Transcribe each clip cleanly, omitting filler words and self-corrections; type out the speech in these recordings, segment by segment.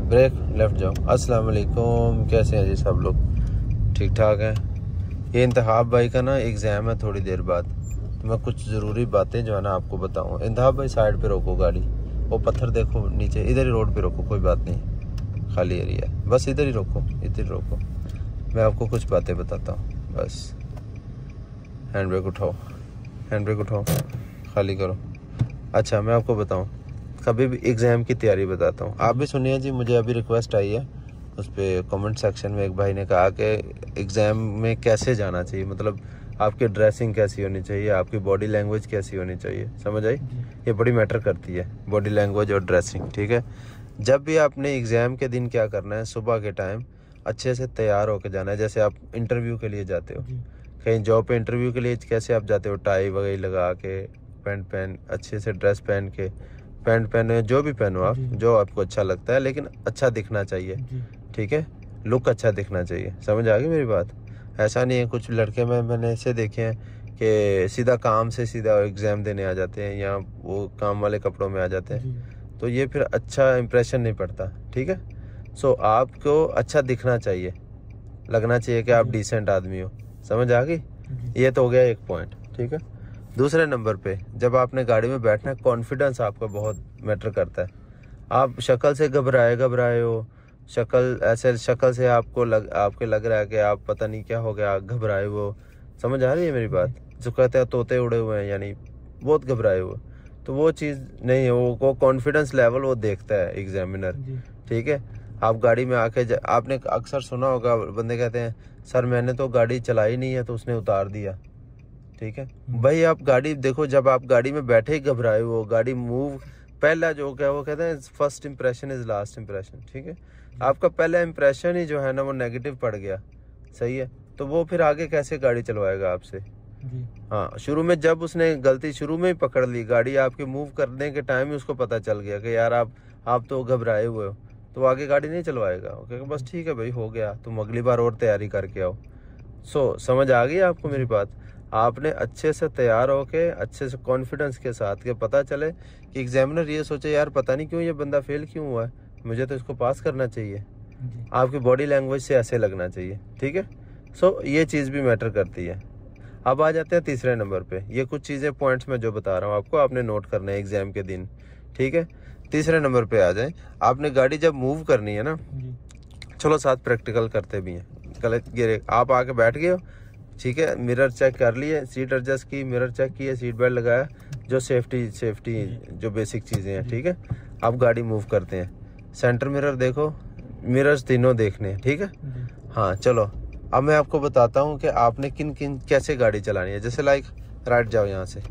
Break left जाओ। अस्सलाम वालेकुम, कैसे हैं जी सब लोग? ठीक ठाक हैं। ये इंतहाब भाई का ना एग्ज़ाम है थोड़ी देर बाद, तो मैं कुछ ज़रूरी बातें जो है ना आपको बताऊँ। इंतहाब भाई साइड पे रोको गाड़ी, वो पत्थर देखो नीचे, इधर ही रोड पे रोको, कोई बात नहीं, खाली एरिया है, बस इधर ही रोको, इधर ही रोको। मैं आपको कुछ बातें बताता हूँ, बस हैंड ब्रेक उठाओ, हैंड ब्रेक उठाओ, खाली करो। अच्छा मैं आपको बताऊँ, कभी भी एग्ज़ाम की तैयारी बताता हूँ, आप भी सुनिए जी। मुझे अभी रिक्वेस्ट आई है, उस पर कमेंट सेक्शन में एक भाई ने कहा कि एग्ज़ाम में कैसे जाना चाहिए, मतलब आपकी ड्रेसिंग कैसी होनी चाहिए, आपकी बॉडी लैंग्वेज कैसी होनी चाहिए। समझ आई, ये बड़ी मैटर करती है बॉडी लैंग्वेज और ड्रेसिंग। ठीक है, जब भी आपने एग्ज़ाम के दिन क्या करना है, सुबह के टाइम अच्छे से तैयार होकर जाना है। जैसे आप इंटरव्यू के लिए जाते हो, कहीं जॉब पर इंटरव्यू के लिए कैसे आप जाते हो, टाई वगैरह लगा के, पैंट पहन, अच्छे से ड्रेस पहन के, पैंट पहनो, जो भी पहनो आप, जो आपको अच्छा लगता है, लेकिन अच्छा दिखना चाहिए। ठीक है, लुक अच्छा दिखना चाहिए। समझ आ गई मेरी बात? ऐसा नहीं है, कुछ लड़के में मैंने ऐसे देखे हैं कि सीधा काम से सीधा एग्ज़ाम देने आ जाते हैं, या वो काम वाले कपड़ों में आ जाते हैं, तो ये फिर अच्छा इम्प्रेशन नहीं पड़ता। ठीक है, सो आपको अच्छा दिखना चाहिए, लगना चाहिए कि आप डिसेंट आदमी हो। समझ आ गई? ये तो हो गया एक पॉइंट। ठीक है, दूसरे नंबर पे जब आपने गाड़ी में बैठना है, कॉन्फिडेंस आपका बहुत मैटर करता है। आप शक्ल से घबराए हो, शक्ल ऐसे, शक्ल से आपको आपके लग रहा है कि आप पता नहीं क्या हो गया, घबराए हो। समझ आ रही है मेरी बात? जो कहते हैं तोते उड़े हुए हैं, यानी बहुत घबराए हुए, तो वो चीज़ नहीं है, वो कॉन्फिडेंस लेवल वो देखता है एग्जामिनर। ठीक है, आप गाड़ी में आके आपने अक्सर सुना होगा, बंदे कहते हैं सर मैंने तो गाड़ी चलाई नहीं है तो उसने उतार दिया। ठीक है भाई, आप गाड़ी देखो, जब आप गाड़ी में बैठे ही घबराए हो, गाड़ी मूव, पहला जो क्या वो कहते हैं first impression is last impression. ठीक है, आपका पहला इम्प्रेशन ही जो है ना वो नेगेटिव पड़ गया, सही है, तो वो फिर आगे कैसे गाड़ी चलवाएगा आपसे। हाँ, शुरू में जब उसने गलती शुरू में ही पकड़ ली, गाड़ी आपके मूव करने के टाइम ही उसको पता चल गया कि यार आप तो घबराए हुए हो, तो आगे गाड़ी नहीं चलवाएगा। ओके, बस ठीक है भाई, हो गया, तुम अगली बार और तैयारी करके आओ। सो समझ आ गई आपको मेरी बात? आपने अच्छे से तैयार होके, अच्छे से कॉन्फिडेंस के साथ, के पता चले कि एग्जामिनर ये सोचे यार पता नहीं क्यों ये बंदा फेल क्यों हुआ है, मुझे तो इसको पास करना चाहिए। आपकी बॉडी लैंग्वेज से ऐसे लगना चाहिए। ठीक है, सो ये चीज़ भी मैटर करती है। अब आ जाते हैं तीसरे नंबर पे, ये कुछ चीज़ें पॉइंट्स में जो बता रहा हूँ आपको, आपने नोट करना है एग्ज़ाम के दिन। ठीक है, तीसरे नंबर पर आ जाए, आपने गाड़ी जब मूव करनी है ना, चलो साथ प्रैक्टिकल करते भी हैं। गलत गिरे, आप आके बैठ गए हो, ठीक है, मिरर चेक कर लिए, सीट एडजस्ट की, मिरर चेक किए, सीट बेल्ट लगाया, जो सेफ्टी जो बेसिक चीज़ें हैं। ठीक है, आप गाड़ी मूव करते हैं, सेंटर मिरर देखो, मिरर्स तीनों देखने हैं। ठीक है, हाँ चलो अब मैं आपको बताता हूँ कि आपने किन किन कैसे गाड़ी चलानी है। जैसे लाइक राइट जाओ यहाँ से,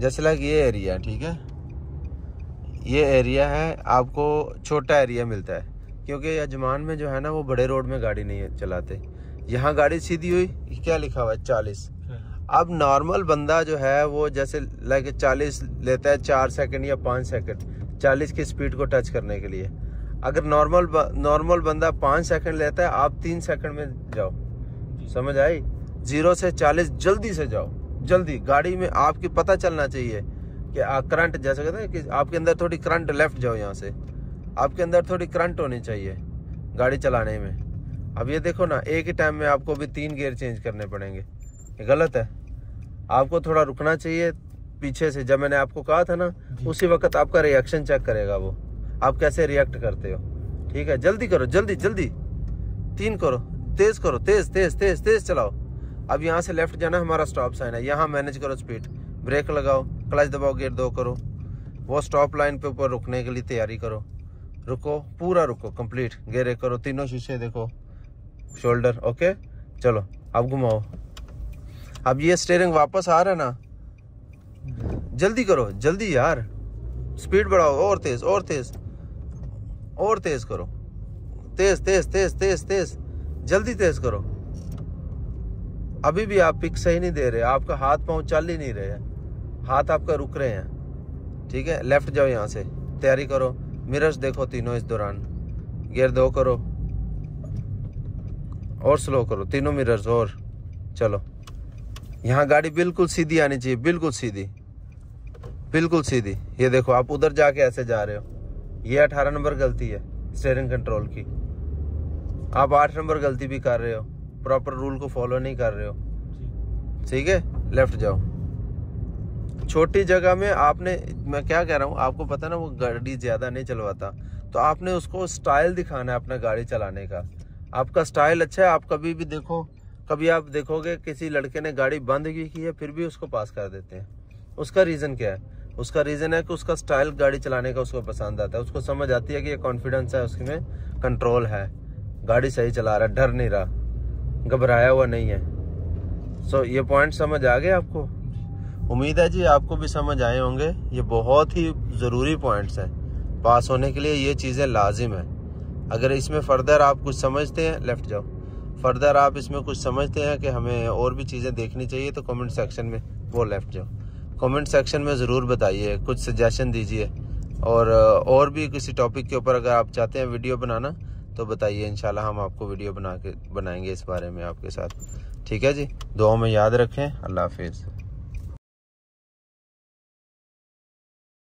जैसे लाइक ये एरिया है, ठीक है, ये एरिया है, आपको छोटा एरिया मिलता है क्योंकि यजमान में जो है ना वो बड़े रोड में गाड़ी नहीं चलाते। यहाँ गाड़ी सीधी हुई, क्या लिखा हुआ है 40। अब नॉर्मल बंदा जो है वो जैसे लाइक 40 लेता है 4 सेकंड या 5 सेकंड 40 की स्पीड को टच करने के लिए। अगर नॉर्मल बंदा 5 सेकंड लेता है, आप 3 सेकंड में जाओ। समझ आई? 0 से 40 जल्दी से जाओ, जल्दी। गाड़ी में आपकी पता चलना चाहिए कि करंट, जैसे कहते हैं कि आपके अंदर थोड़ी करंट, लेफ्ट जाओ यहाँ से, आपके अंदर थोड़ी करंट होनी चाहिए गाड़ी चलाने में। अब ये देखो ना, एक ही टाइम में आपको भी 3 गियर चेंज करने पड़ेंगे, ये गलत है। आपको थोड़ा रुकना चाहिए पीछे से, जब मैंने आपको कहा था ना उसी वक्त आपका रिएक्शन चेक करेगा वो, आप कैसे रिएक्ट करते हो। ठीक है, जल्दी करो, जल्दी जल्दी, 3 करो, तेज तेज तेज तेज चलाओ। अब यहाँ से लेफ्ट जाना, हमारा स्टॉप साइन है, यहाँ मैनेज करो स्पीड, ब्रेक लगाओ, क्लच दबाओ, गियर 2 करो, वो स्टॉप लाइन पे ऊपर रुकने के लिए तैयारी करो, रुको, पूरा रुको, कंप्लीट गियर 1 करो, तीनों शीशे देखो, शोल्डर, ओके चलो, अब घुमाओ। अब ये स्टीयरिंग वापस आ रहा है ना, जल्दी करो, जल्दी यार, स्पीड बढ़ाओ, और तेज और तेज और तेज करो, तेज तेज तेज तेज तेज, जल्दी तेज करो। अभी भी आप पिक सही नहीं दे रहे, आपका हाथ पांव चल ही नहीं रहे हैं, हाथ आपका रुक रहे हैं। ठीक है, लेफ्ट जाओ यहाँ से, तैयारी करो, मिरर्स देखो तीनों, इस दौरान गियर 2 करो और स्लो करो, तीनों मिरर्स, और चलो। यहाँ गाड़ी बिल्कुल सीधी आनी चाहिए, बिल्कुल सीधी, बिल्कुल सीधी। ये देखो आप उधर जाके ऐसे जा रहे हो, ये 18 नंबर गलती है, स्टीयरिंग कंट्रोल की। आप 8 नंबर गलती भी कर रहे हो, प्रॉपर रूल को फॉलो नहीं कर रहे हो। ठीक है, लेफ्ट जाओ। छोटी जगह में आपने, मैं क्या कह रहा हूँ आपको पता ना, वो गाड़ी ज़्यादा नहीं चलवाता, तो आपने उसको स्टाइल दिखाना है अपना गाड़ी चलाने का। आपका स्टाइल अच्छा है, आप कभी भी देखो, कभी आप देखोगे किसी लड़के ने गाड़ी बंद भी की है फिर भी उसको पास कर देते हैं। उसका रीज़न क्या है? उसका रीज़न है कि उसका स्टाइल गाड़ी चलाने का उसको पसंद आता है, उसको समझ आती है कि ये कॉन्फिडेंस है, उसके में कंट्रोल है, गाड़ी सही चला रहा है, डर नहीं रहा, घबराया हुआ नहीं है। सो ये पॉइंट समझ आ गए आपको? उम्मीद है जी आपको भी समझ आए होंगे। ये बहुत ही ज़रूरी पॉइंट्स हैं, पास होने के लिए ये चीज़ें लाजिम हैं। अगर इसमें फर्दर आप कुछ समझते हैं, लेफ्ट जाओ, फर्दर आप इसमें कुछ समझते हैं कि हमें और भी चीज़ें देखनी चाहिए तो कमेंट सेक्शन में, वो लेफ्ट जाओ, कमेंट सेक्शन में ज़रूर बताइए, कुछ सजेशन दीजिए, और भी किसी टॉपिक के ऊपर अगर आप चाहते हैं वीडियो बनाना तो बताइए, इंशाल्लाह हम आपको वीडियो बनाएंगे इस बारे में आपके साथ। ठीक है जी, दुआओं में याद रखें। अल्लाह हाफिज़।